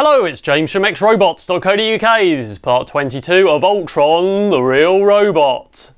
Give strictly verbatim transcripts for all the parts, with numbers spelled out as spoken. Hello, it's James from x robots dot co dot U K. This is part twenty-two of Ultron, the Real Robot.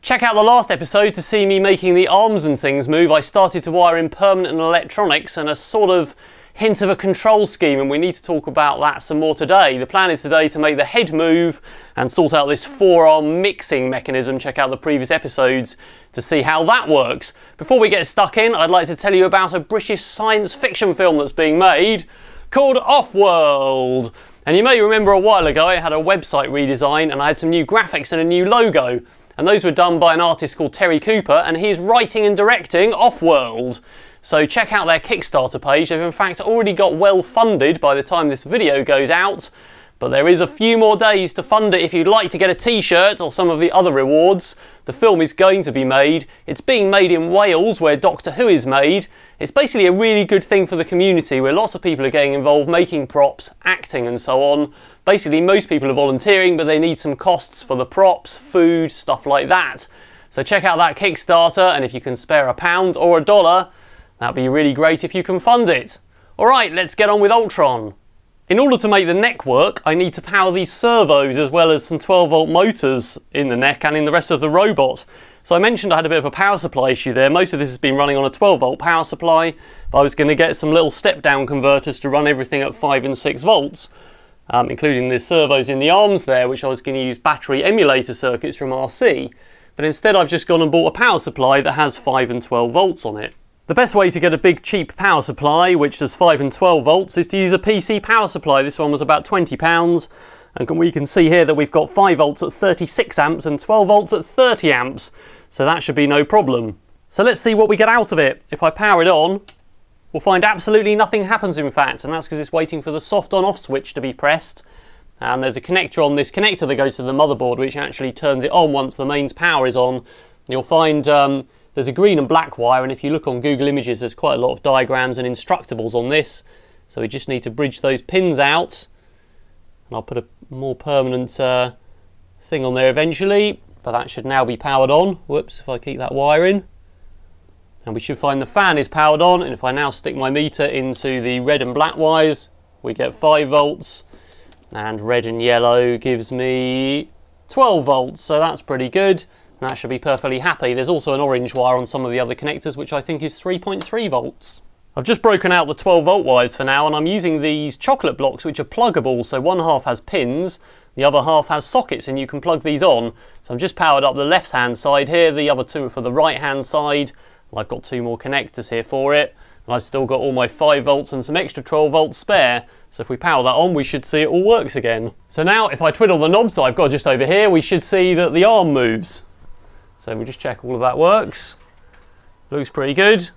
Check out the last episode to see me making the arms and things move. I started to wire in permanent electronics and a sort of hint of a control scheme, and we need to talk about that some more today. The plan is today to make the head move and sort out this forearm mixing mechanism. Check out the previous episodes to see how that works. Before we get stuck in, I'd like to tell you about a British science fiction film that's being made called Offworld. And you may remember a while ago I had a website redesign and I had some new graphics and a new logo. And those were done by an artist called Terry Cooper, and he's writing and directing Offworld. So check out their Kickstarter page. They've in fact already got well funded by the time this video goes out, but there is a few more days to fund it if you'd like to get a t-shirt or some of the other rewards. The film is going to be made. It's being made in Wales, where Doctor Who is made. It's basically a really good thing for the community, where lots of people are getting involved, making props, acting and so on. Basically most people are volunteering, but they need some costs for the props, food, stuff like that. So check out that Kickstarter, and if you can spare a pound or a dollar, that'd be really great if you can fund it. Alright, let's get on with Ultron. In order to make the neck work, I need to power these servos as well as some twelve volt motors in the neck and in the rest of the robot. So I mentioned I had a bit of a power supply issue there. Most of this has been running on a twelve volt power supply, but I was going to get some little step down converters to run everything at five and six volts, um, including the servos in the arms there, which I was going to use battery emulator circuits from R C. But instead I've just gone and bought a power supply that has five and twelve volts on it. The best way to get a big cheap power supply which does five and twelve volts is to use a P C power supply. This one was about twenty pounds, and we can see here that we've got five volts at thirty-six amps and twelve volts at thirty amps, so that should be no problem. So let's see what we get out of it. If I power it on, we'll find absolutely nothing happens in fact, and that's because it's waiting for the soft on off switch to be pressed, and there's a connector on this connector that goes to the motherboard which actually turns it on once the mains power is on. You'll find um, there's a green and black wire, and if you look on Google Images there's quite a lot of diagrams and instructables on this, so we just need to bridge those pins out, and I'll put a more permanent uh, thing on there eventually, but that should now be powered on. Whoops, if I keep that wire in, and we should find the fan is powered on, and if I now stick my meter into the red and black wires we get five volts, and red and yellow gives me twelve volts, so that's pretty good. That should be perfectly happy. There's also an orange wire on some of the other connectors which I think is three point three volts. I've just broken out the twelve volt wires for now, and I'm using these chocolate blocks which are pluggable, so one half has pins, the other half has sockets, and you can plug these on. So I'm just powered up the left hand side here, the other two are for the right hand side, and I've got two more connectors here for it, and I've still got all my five volts and some extra twelve volts spare. So if we power that on, we should see it all works again. So now if I twiddle the knobs that I've got just over here, we should see that the arm moves. So we'll just check all of that works. Looks pretty good.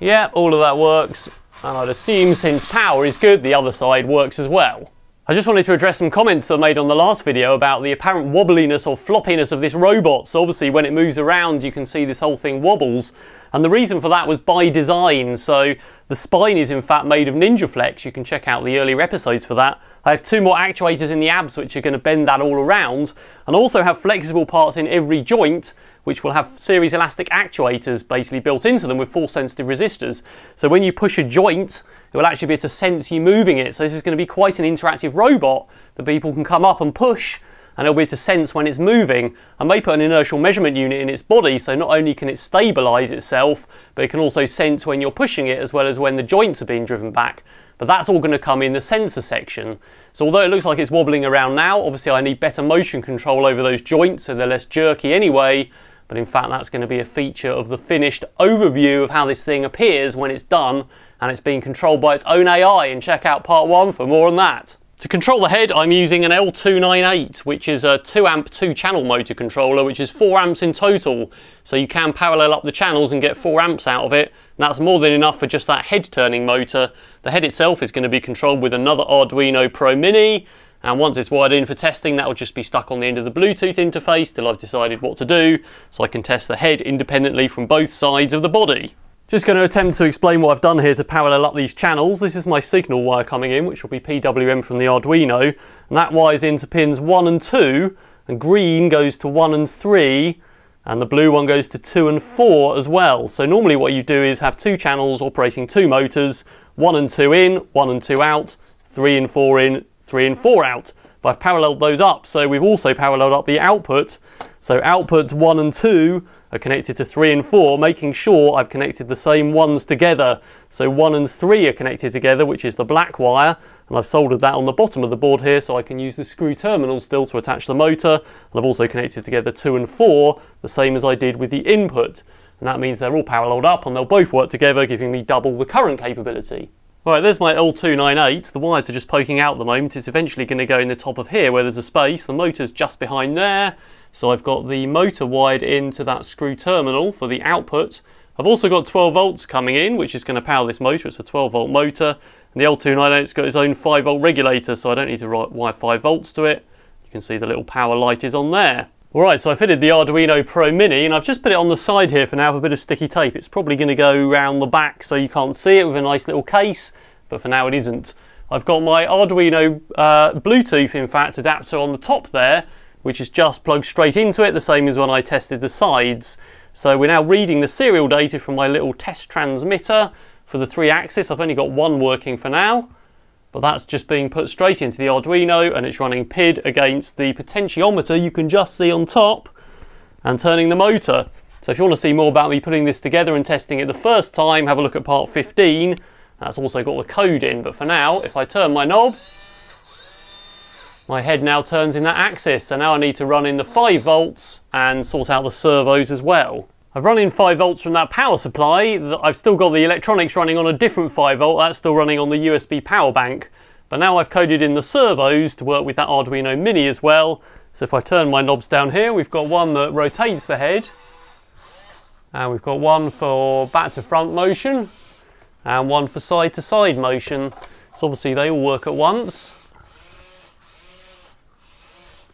Yeah, all of that works. And I'd assume since power is good, the other side works as well. I just wanted to address some comments that I made on the last video about the apparent wobbliness or floppiness of this robot. So obviously when it moves around you can see this whole thing wobbles, and the reason for that was by design. So the spine is in fact made of NinjaFlex. You can check out the earlier episodes for that. I have two more actuators in the abs which are going to bend that all around, and I also have flexible parts in every joint which will have series elastic actuators basically built into them with force sensitive resistors. So when you push a joint it will actually be able to sense you moving it. So this is going to be quite an interactive robot that people can come up and push, and it'll be able to sense when it's moving. I may put an inertial measurement unit in its body, so not only can it stabilise itself, but it can also sense when you're pushing it as well as when the joints are being driven back. But that's all going to come in the sensor section. So although it looks like it's wobbling around now, obviously I need better motion control over those joints so they're less jerky anyway. But in fact that's going to be a feature of the finished overview of how this thing appears when it's done and it's being controlled by its own A I, and check out part one for more on that. To control the head I'm using an L two ninety-eight, which is a two amp two channel motor controller which is four amps in total, so you can parallel up the channels and get four amps out of it, and that's more than enough for just that head turning motor. The head itself is going to be controlled with another Arduino Pro Mini, and once it's wired in for testing that will just be stuck on the end of the Bluetooth interface till I've decided what to do, so I can test the head independently from both sides of the body. Just going to attempt to explain what I've done here to parallel up these channels. This is my signal wire coming in, which will be P W M from the Arduino, and that wires into pins one and two, and green goes to one and three, and the blue one goes to two and four as well. So normally what you do is have two channels operating two motors, one and two in, one and two out, three and four in, three and four out. But I've paralleled those up, so we've also paralleled up the output. So outputs one and two are connected to three and four, making sure I've connected the same ones together. So one and three are connected together, which is the black wire, and I've soldered that on the bottom of the board here so I can use the screw terminal still to attach the motor. And I've also connected together two and four, the same as I did with the input. And that means they're all paralleled up and they'll both work together, giving me double the current capability. Right, there's my L two ninety-eight. The wires are just poking out at the moment. It's eventually going to go in the top of here where there's a space. The motor's just behind there. So I've got the motor wired into that screw terminal for the output. I've also got twelve volts coming in, which is going to power this motor. It's a twelve volt motor. And the L two ninety-eight's got its own five volt regulator, so I don't need to wire five volts to it. You can see the little power light is on there. Alright, so I fitted the Arduino Pro Mini, and I've just put it on the side here for now with a bit of sticky tape. It's probably going to go round the back so you can't see it with a nice little case, but for now it isn't. I've got my Arduino uh, Bluetooth, in fact, adapter on the top there, which is just plugged straight into it, the same as when I tested the sides. So we're now reading the serial data from my little test transmitter for the three axis. I've only got one working for now. But that's just being put straight into the Arduino, and it's running P I D against the potentiometer you can just see on top and turning the motor. So if you want to see more about me putting this together and testing it the first time, have a look at part fifteen. That's also got the code in, but for now, if I turn my knob, my head now turns in that axis. So now I need to run in the five volts and sort out the servos as well. I've run in five volts from that power supply. I've still got the electronics running on a different five volt, that's still running on the U S B power bank. But now I've coded in the servos to work with that Arduino Mini as well. So if I turn my knobs down here, we've got one that rotates the head, and we've got one for back to front motion, and one for side to side motion. So obviously they all work at once.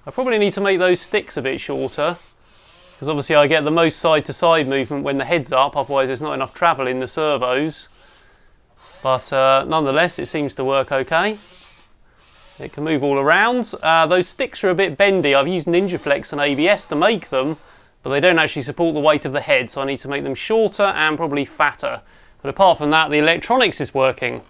I probably need to make those sticks a bit shorter, because obviously I get the most side-to-side movement when the head's up, otherwise there's not enough travel in the servos. But uh, nonetheless, it seems to work okay. It can move all around. Uh, those sticks are a bit bendy. I've used NinjaFlex and A B S to make them, but they don't actually support the weight of the head, so I need to make them shorter and probably fatter. But apart from that, the electronics is working.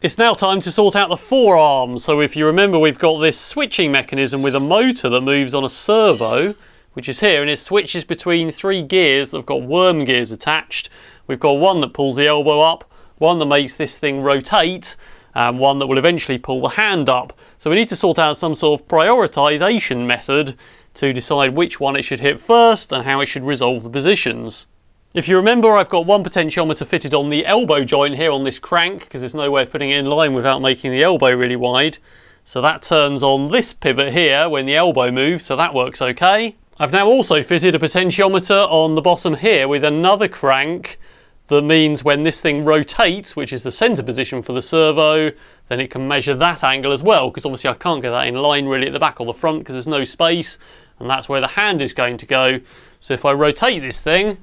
It's now time to sort out the forearm. So if you remember, we've got this switching mechanism with a motor that moves on a servo, which is here, and it switches between three gears that have got worm gears attached. We've got one that pulls the elbow up, one that makes this thing rotate, and one that will eventually pull the hand up. So we need to sort out some sort of prioritization method to decide which one it should hit first and how it should resolve the positions. If you remember, I've got one potentiometer fitted on the elbow joint here on this crank, because there's no way of putting it in line without making the elbow really wide. So that turns on this pivot here when the elbow moves, so that works okay. I've now also fitted a potentiometer on the bottom here with another crank that means when this thing rotates, which is the center position for the servo, then it can measure that angle as well, because obviously I can't get that in line really at the back or the front because there's no space, and that's where the hand is going to go. So if I rotate this thing,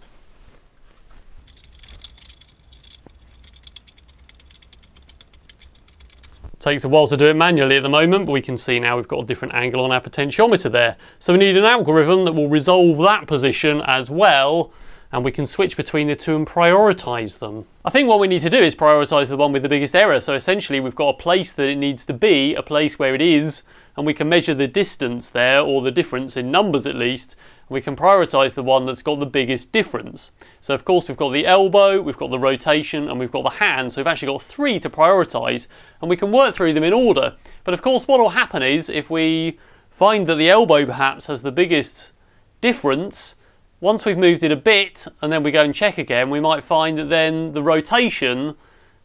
takes a while to do it manually at the moment, but we can see now we've got a different angle on our potentiometer there. So we need an algorithm that will resolve that position as well, and we can switch between the two and prioritise them. I think what we need to do is prioritise the one with the biggest error. So essentially we've got a place that it needs to be, a place where it is, and we can measure the distance there, or the difference in numbers at least. We can prioritise the one that's got the biggest difference. So of course we've got the elbow, we've got the rotation, and we've got the hand, so we've actually got three to prioritise, and we can work through them in order. But of course what will happen is, if we find that the elbow perhaps has the biggest difference, once we've moved it a bit, and then we go and check again, we might find that then the rotation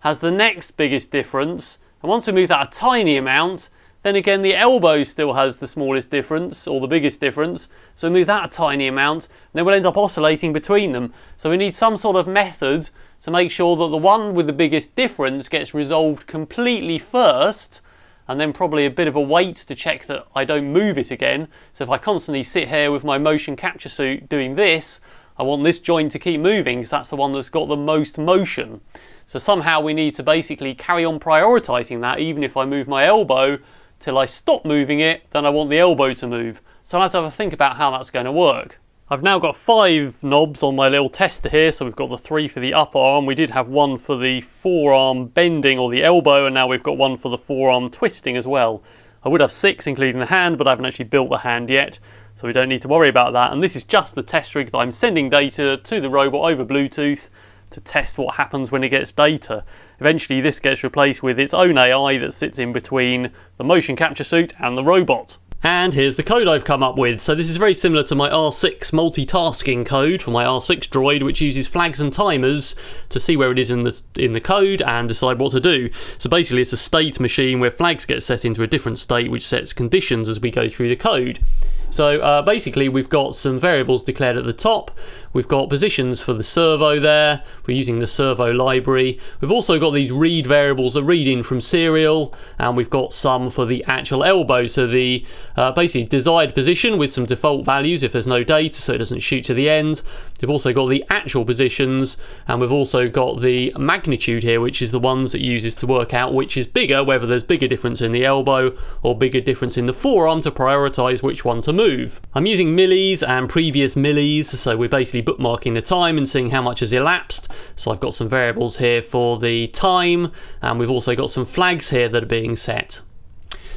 has the next biggest difference, and once we move that a tiny amount, then again, the elbow still has the smallest difference, or the biggest difference, so move that a tiny amount, and then we'll end up oscillating between them. So we need some sort of method to make sure that the one with the biggest difference gets resolved completely first, and then probably a bit of a wait to check that I don't move it again. So if I constantly sit here with my motion capture suit doing this, I want this joint to keep moving because that's the one that's got the most motion. So somehow we need to basically carry on prioritizing that. Even if I move my elbow till I stop moving it, then I want the elbow to move. So I have to have a think about how that's going to work. I've now got five knobs on my little tester here. So we've got the three for the upper arm. We did have one for the forearm bending or the elbow, and now we've got one for the forearm twisting as well. I would have six including the hand, but I haven't actually built the hand yet, so we don't need to worry about that. And this is just the test rig that I'm sending data to the robot over Bluetooth to test what happens when it gets data. Eventually this gets replaced with its own A I that sits in between the motion capture suit and the robot. And here's the code I've come up with. So this is very similar to my R six multitasking code for my R six droid, which uses flags and timers to see where it is in the in the code and decide what to do. So basically it's a state machine where flags get set into a different state, which sets conditions as we go through the code. So uh, basically we've got some variables declared at the top. We've got positions for the servo there. We're using the servo library. We've also got these read variables that read in from serial, and we've got some for the actual elbow. So the uh, basically desired position with some default values if there's no data, so it doesn't shoot to the end. We've also got the actual positions, and we've also got the magnitude here, which is the ones that it uses to work out which is bigger, whether there's bigger difference in the elbow or bigger difference in the forearm to prioritize which one to move. Move. I'm using millis and previous millis, so we're basically bookmarking the time and seeing how much has elapsed. So I've got some variables here for the time, and we've also got some flags here that are being set.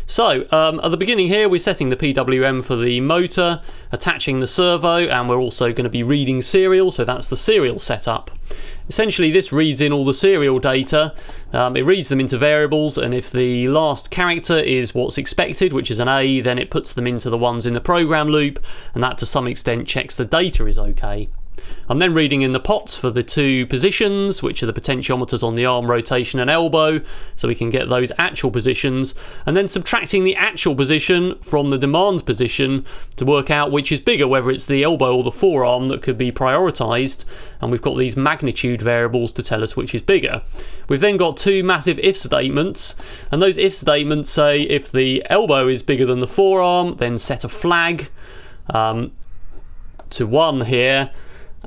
So um, at the beginning here we're setting the P W M for the motor, attaching the servo, and we're also going to be reading serial, so that's the serial setup. Essentially this reads in all the serial data, um, it reads them into variables, and if the last character is what's expected, which is an A, then it puts them into the ones in the program loop, and that to some extent checks the data is okay. I'm then reading in the pots for the two positions, which are the potentiometers on the arm rotation and elbow, so we can get those actual positions, and then subtracting the actual position from the demand position to work out which is bigger, whether it's the elbow or the forearm that could be prioritized. And we've got these magnitude variables to tell us which is bigger. We've then got two massive if statements, and those if statements say if the elbow is bigger than the forearm, then set a flag um, to one here.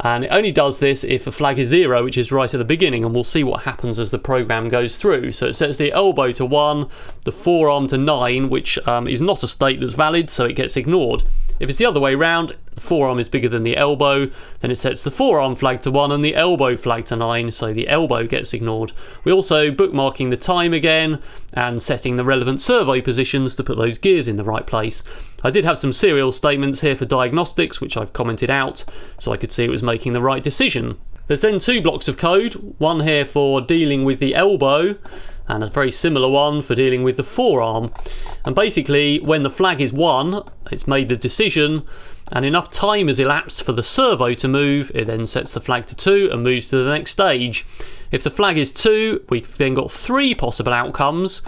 And it only does this if a flag is zero, which is right at the beginning, and we'll see what happens as the program goes through. So it sets the elbow to one, the forearm to nine, which um, is not a state that's valid, so it gets ignored. If it's the other way round, the forearm is bigger than the elbow, then it sets the forearm flag to one and the elbow flag to nine, so the elbow gets ignored. We're also bookmarking the time again and setting the relevant servo positions to put those gears in the right place. I did have some serial statements here for diagnostics, which I've commented out, so I could see it was making the right decision. There's then two blocks of code, one here for dealing with the elbow, and a very similar one for dealing with the forearm. And basically when the flag is one, it's made the decision, and enough time has elapsed for the servo to move, it then sets the flag to two and moves to the next stage. If the flag is two, we've then got three possible outcomes,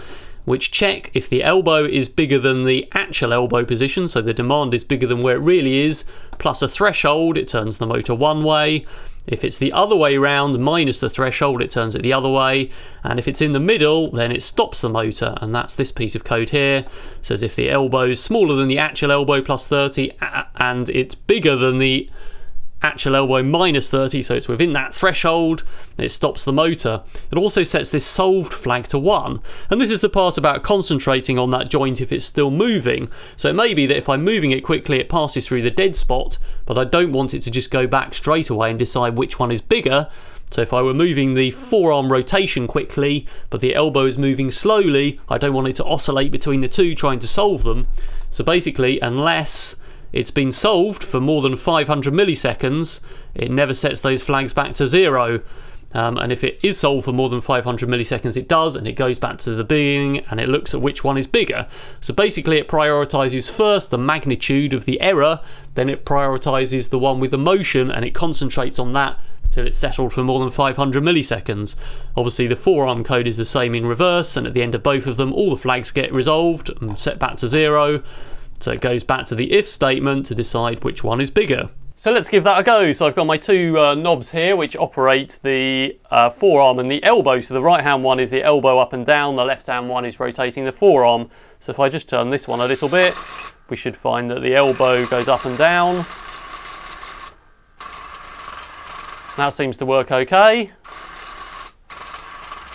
which check if the elbow is bigger than the actual elbow position, so the demand is bigger than where it really is, plus a threshold, it turns the motor one way. If it's the other way round, minus the threshold, it turns it the other way. And if it's in the middle, then it stops the motor. And that's this piece of code here. It says if the elbow is smaller than the actual elbow plus thirty, and it's bigger than the actual elbow minus thirty, so it's within that threshold, it stops the motor. It also sets this solved flag to one, and this is the part about concentrating on that joint if it's still moving. So it may be that if I'm moving it quickly it passes through the dead spot, but I don't want it to just go back straight away and decide which one is bigger. So if I were moving the forearm rotation quickly, but the elbow is moving slowly, I don't want it to oscillate between the two trying to solve them. So basically, unless it's been solved for more than five hundred milliseconds, it never sets those flags back to zero. Um, and if it is solved for more than five hundred milliseconds, it does, and it goes back to the beginning and it looks at which one is bigger. So basically it prioritizes first the magnitude of the error, then it prioritizes the one with the motion, and it concentrates on that till it's settled for more than five hundred milliseconds. Obviously the forearm code is the same in reverse, and at the end of both of them all the flags get resolved and set back to zero. So it goes back to the if statement to decide which one is bigger. So let's give that a go. So I've got my two uh, knobs here which operate the uh, forearm and the elbow. So the right hand one is the elbow up and down, the left hand one is rotating the forearm. So if I just turn this one a little bit, we should find that the elbow goes up and down. That seems to work okay.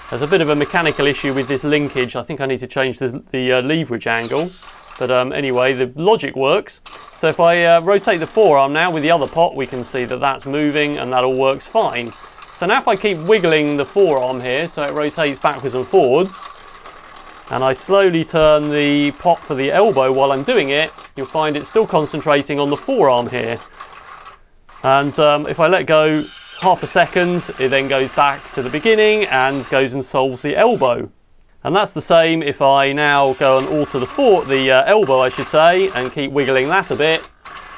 There's a bit of a mechanical issue with this linkage. I think I need to change the, the uh, leverage angle. But um, anyway, the logic works. So if I uh, rotate the forearm now with the other pot, we can see that that's moving and that all works fine. So now if I keep wiggling the forearm here, so it rotates backwards and forwards, and I slowly turn the pot for the elbow while I'm doing it, you'll find it's still concentrating on the forearm here. And um, if I let go half a second, it then goes back to the beginning and goes and solves the elbow. And that's the same if I now go and alter the, fore the uh, elbow, I should say, and keep wiggling that a bit,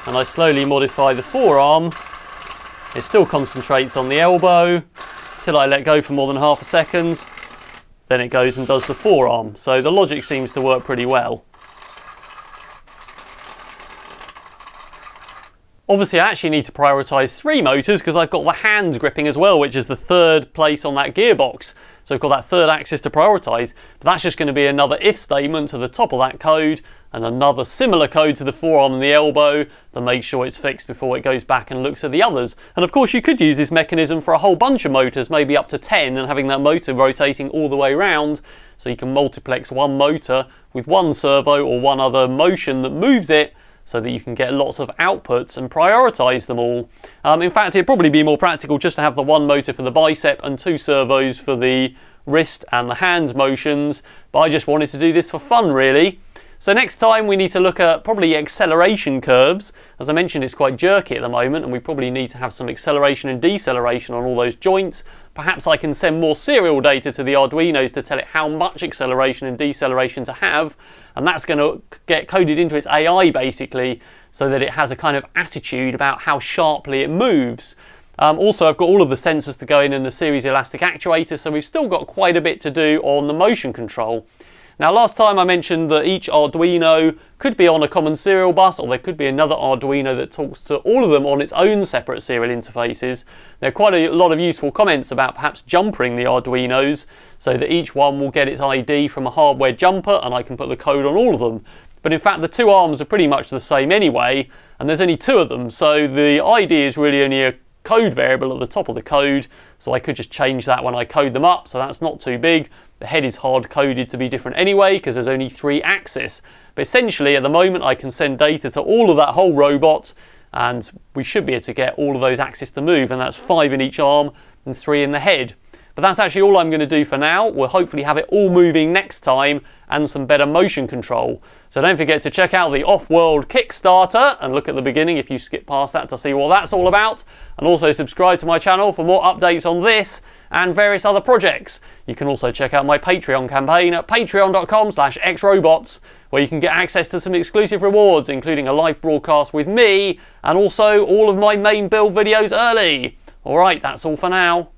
and I slowly modify the forearm. It still concentrates on the elbow till I let go for more than half a second. Then it goes and does the forearm. So the logic seems to work pretty well. Obviously, I actually need to prioritise three motors because I've got the hand gripping as well, which is the third place on that gearbox. So I've got that third axis to prioritise. But that's just going to be another if statement to the top of that code and another similar code to the forearm and the elbow to make sure it's fixed before it goes back and looks at the others. And of course, you could use this mechanism for a whole bunch of motors, maybe up to ten, and having that motor rotating all the way around. So you can multiplex one motor with one servo or one other motion that moves it, so that you can get lots of outputs and prioritise them all. Um, in fact, it'd probably be more practical just to have the one motor for the bicep and two servos for the wrist and the hand motions, but I just wanted to do this for fun, really. So next time we need to look at probably acceleration curves. As I mentioned, it's quite jerky at the moment, and we probably need to have some acceleration and deceleration on all those joints. Perhaps I can send more serial data to the Arduinos to tell it how much acceleration and deceleration to have, and that's going to get coded into its A I basically, so that it has a kind of attitude about how sharply it moves. Um, also, I've got all of the sensors to go in and the series elastic actuator, so we've still got quite a bit to do on the motion control. Now, last time I mentioned that each Arduino could be on a common serial bus, or there could be another Arduino that talks to all of them on its own separate serial interfaces. There are quite a lot of useful comments about perhaps jumpering the Arduinos so that each one will get its I D from a hardware jumper and I can put the code on all of them. But in fact, the two arms are pretty much the same anyway, and there's only two of them, so the I D is really only a code variable at the top of the code, so I could just change that when I code them up, so that's not too big. The head is hard coded to be different anyway because there's only three axes. But essentially at the moment I can send data to all of that whole robot, and we should be able to get all of those axes to move, and that's five in each arm and three in the head. But that's actually all I'm going to do for now. We'll hopefully have it all moving next time and some better motion control. So don't forget to check out the Offworld Kickstarter and look at the beginning if you skip past that to see what that's all about. And also subscribe to my channel for more updates on this and various other projects. You can also check out my Patreon campaign at patreon dot com slash x robots, where you can get access to some exclusive rewards, including a live broadcast with me and also all of my main build videos early. All right, that's all for now.